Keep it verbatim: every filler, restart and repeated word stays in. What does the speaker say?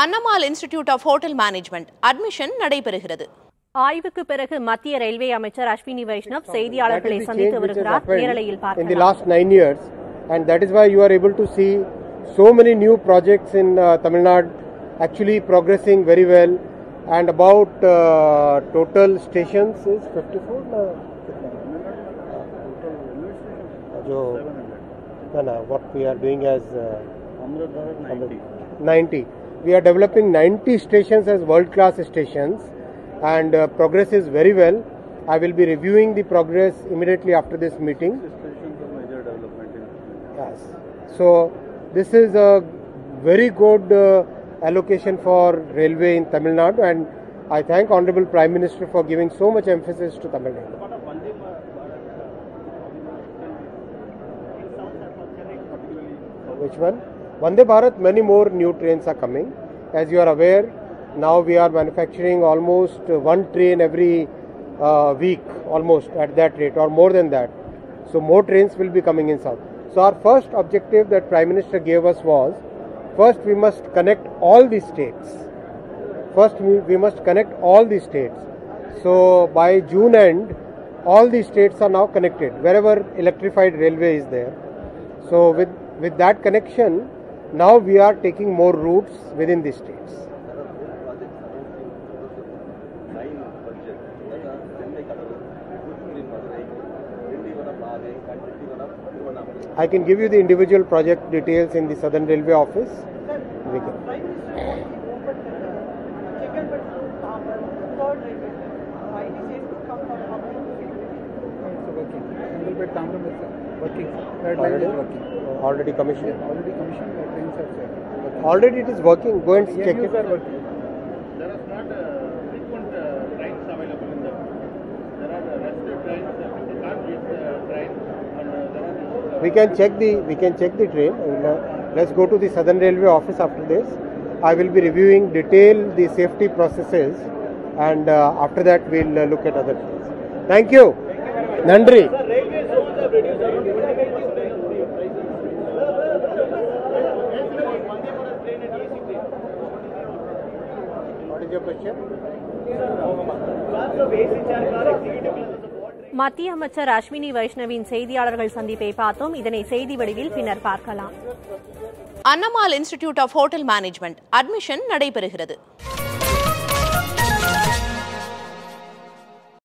Annamal Institute of Hotel Management admission நடைபெறுகிறது. ஆய்வுக்கு பிறகு மத்திய ரயில்வே அமைச்சர் அஸ்வினி வைஷ்ணவ் செய்தியாளர்களை சந்தித்து வருகிறார். நேரலையில் பார்க்கலாம். In the last nine years, and that is why you are able to see so many new projects in uh, Tamil Nadu actually progressing very well, and about uh, total stations is fifty-four. Uh, jo, no, no, what we are doing as uh, ninety. We are developing ninety stations as world-class stations, and uh, progress is very well. I will be reviewing the progress immediately after this meeting. Stations are major development in Tamil Nadu. Yes. So this is a very good uh, allocation for railway in Tamil Nadu, and I thank Honorable Prime Minister for giving so much emphasis to Tamil Nadu. Which one? Vande Bharat, many more new trains are coming. As you are aware, now we are manufacturing almost one train every uh, week, almost at that rate or more than that. So more trains will be coming in South. So our first objective that Prime Minister gave us was, first we must connect all the states. First we must connect all the states. So by June end, all the states are now connected, wherever electrified railway is there. So with, with that connection, now we are taking more routes within the states. I can give you the individual project details in the Southern Railway office. We can. Working. Already working. Already commissioned. Already commissioned. Already it is working. Go and yeah, check it. Are working. There are not uh, frequent uh, trains available in the. There are uh, rested trains. We can't get uh, trains. And, uh, there are no, uh, we can check the. We can check the train. And, uh, let's go to the Southern Railway office after this. I will be reviewing detail the safety processes, and uh, after that we'll uh, look at other things. Thank you. Thank you very much. Nandri. Sir, railway zones have reduced around twenty-five percent. மத்திய அமைச்சர் அஸ்வினி வைஷ்ணவின் செய்தியாளர்கள் சந்திப்பை பார்த்தோம். இதனை செய்தி வடிவில் பின்னர் பார்க்கலாம். அன்னமால் institute of hotel management admission நடைபெறுகிறது.